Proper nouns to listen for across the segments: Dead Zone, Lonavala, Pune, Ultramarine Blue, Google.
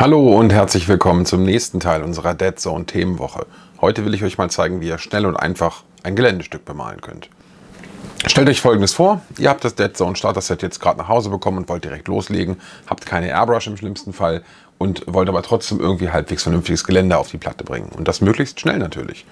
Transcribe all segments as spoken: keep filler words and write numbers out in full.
Hallo und herzlich willkommen zum nächsten Teil unserer Dead Zone Themenwoche. Heute will ich euch mal zeigen, wie ihr schnell und einfach ein Geländestück bemalen könnt. Stellt euch Folgendes vor, ihr habt das Dead Zone Starter Set jetzt gerade nach Hause bekommen und wollt direkt loslegen, habt keine Airbrush im schlimmsten Fall und wollt aber trotzdem irgendwie halbwegs vernünftiges Gelände auf die Platte bringen. Und das möglichst schnell natürlich.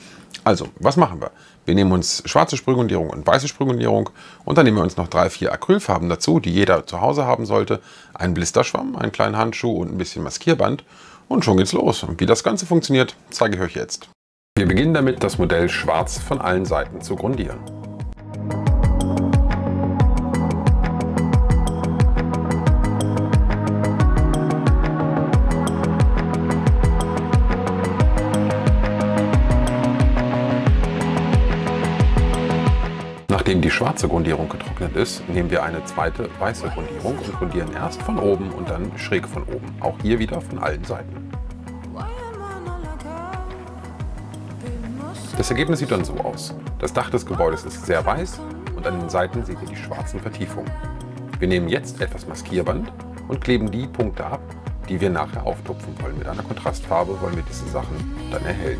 Also, was machen wir? Wir nehmen uns schwarze Sprühgrundierung und weiße Sprühgrundierung und dann nehmen wir uns noch drei, vier Acrylfarben dazu, die jeder zu Hause haben sollte, einen Blisterschwamm, einen kleinen Handschuh und ein bisschen Maskierband und schon geht's los. Und wie das Ganze funktioniert, zeige ich euch jetzt. Wir beginnen damit, das Modell schwarz von allen Seiten zu grundieren. Nachdem die schwarze Grundierung getrocknet ist, nehmen wir eine zweite weiße Grundierung und grundieren erst von oben und dann schräg von oben. Auch hier wieder von allen Seiten. Das Ergebnis sieht dann so aus. Das Dach des Gebäudes ist sehr weiß und an den Seiten seht ihr die schwarzen Vertiefungen. Wir nehmen jetzt etwas Maskierband und kleben die Punkte ab, die wir nachher auftupfen wollen. Mit einer Kontrastfarbe wollen wir diese Sachen dann erhellen.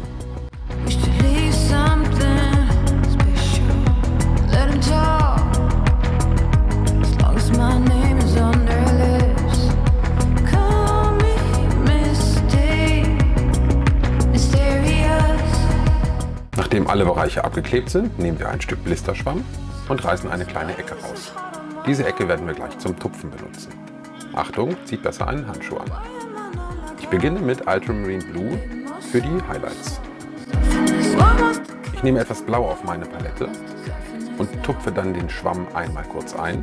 Nachdem alle Bereiche abgeklebt sind, nehmen wir ein Stück Blisterschwamm und reißen eine kleine Ecke raus. Diese Ecke werden wir gleich zum Tupfen benutzen. Achtung, zieht besser einen Handschuh an. Ich beginne mit Ultramarine Blue für die Highlights. Ich nehme etwas Blau auf meine Palette und tupfe dann den Schwamm einmal kurz ein,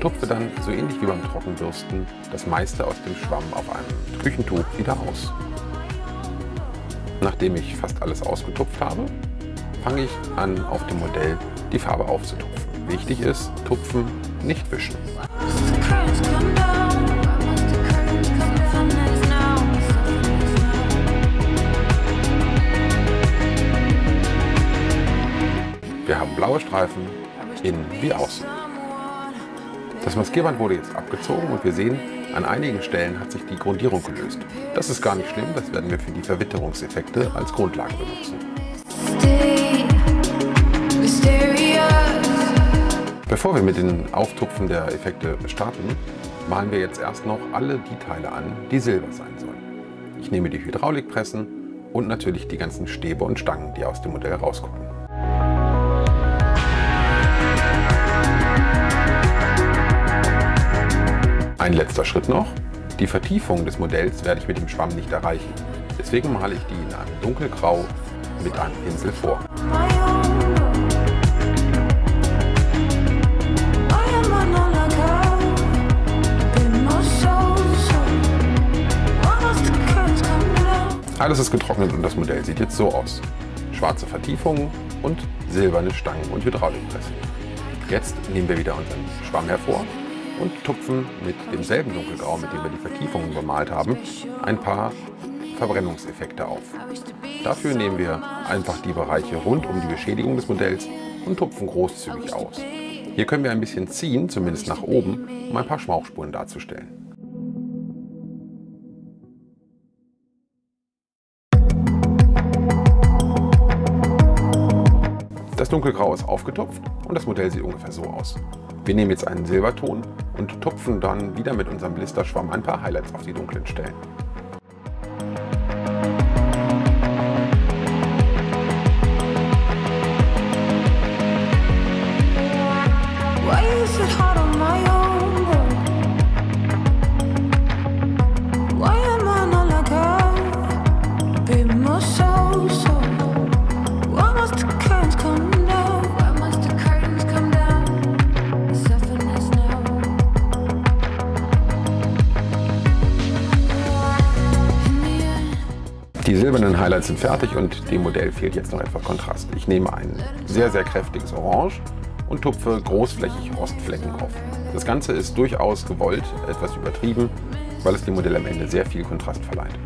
tupfe dann, so ähnlich wie beim Trockenbürsten, das meiste aus dem Schwamm auf einem Küchentuch wieder aus. Nachdem ich fast alles ausgetupft habe, fange ich an, auf dem Modell die Farbe aufzutupfen. Wichtig ist, tupfen, nicht wischen. Wir haben blaue Streifen, innen wie außen. Das Maskierband wurde jetzt abgezogen und wir sehen, an einigen Stellen hat sich die Grundierung gelöst. Das ist gar nicht schlimm, das werden wir für die Verwitterungseffekte als Grundlage benutzen. Bevor wir mit dem Auftupfen der Effekte starten, malen wir jetzt erst noch alle die Teile an, die silber sein sollen. Ich nehme die Hydraulikpressen und natürlich die ganzen Stäbe und Stangen, die aus dem Modell rausgucken. Ein letzter Schritt noch. Die Vertiefung des Modells werde ich mit dem Schwamm nicht erreichen. Deswegen male ich die in einem dunkelgrau mit einem Pinsel vor. Alles ist getrocknet und das Modell sieht jetzt so aus. Schwarze Vertiefungen und silberne Stangen und Hydraulikpressen. Jetzt nehmen wir wieder unseren Schwamm hervor und tupfen mit demselben Dunkelgrau, mit dem wir die Vertiefungen bemalt haben, ein paar Verbrennungseffekte auf. Dafür nehmen wir einfach die Bereiche rund um die Beschädigung des Modells und tupfen großzügig aus. Hier können wir ein bisschen ziehen, zumindest nach oben, um ein paar Schmauchspuren darzustellen. Das Dunkelgrau ist aufgetupft und das Modell sieht ungefähr so aus. Wir nehmen jetzt einen Silberton und tupfen dann wieder mit unserem Blisterschwamm ein paar Highlights auf die dunklen Stellen. Die silbernen Highlights sind fertig und dem Modell fehlt jetzt noch etwas Kontrast. Ich nehme ein sehr, sehr kräftiges Orange und tupfe großflächig Rostflecken auf. Das Ganze ist durchaus gewollt, etwas übertrieben, weil es dem Modell am Ende sehr viel Kontrast verleiht.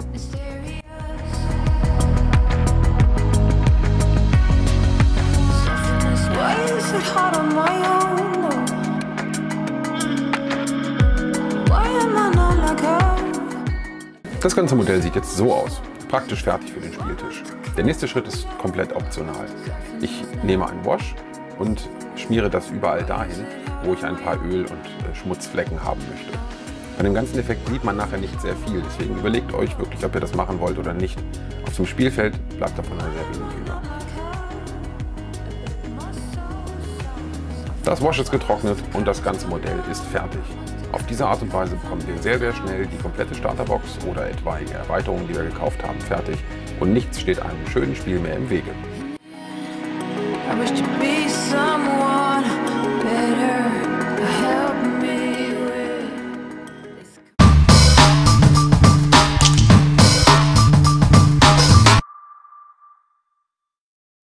Das ganze Modell sieht jetzt so aus, praktisch fertig für den Spieltisch. Der nächste Schritt ist komplett optional. Ich nehme einen Wash und schmiere das überall dahin, wo ich ein paar Öl- und Schmutzflecken haben möchte. Bei dem ganzen Effekt sieht man nachher nicht sehr viel, deswegen überlegt euch wirklich, ob ihr das machen wollt oder nicht. Auf dem Spielfeld bleibt davon sehr wenig über. Das Wash ist getrocknet und das ganze Modell ist fertig. Auf diese Art und Weise bekommen wir sehr, sehr schnell die komplette Starterbox oder etwaige Erweiterungen, die wir gekauft haben, fertig und nichts steht einem schönen Spiel mehr im Wege.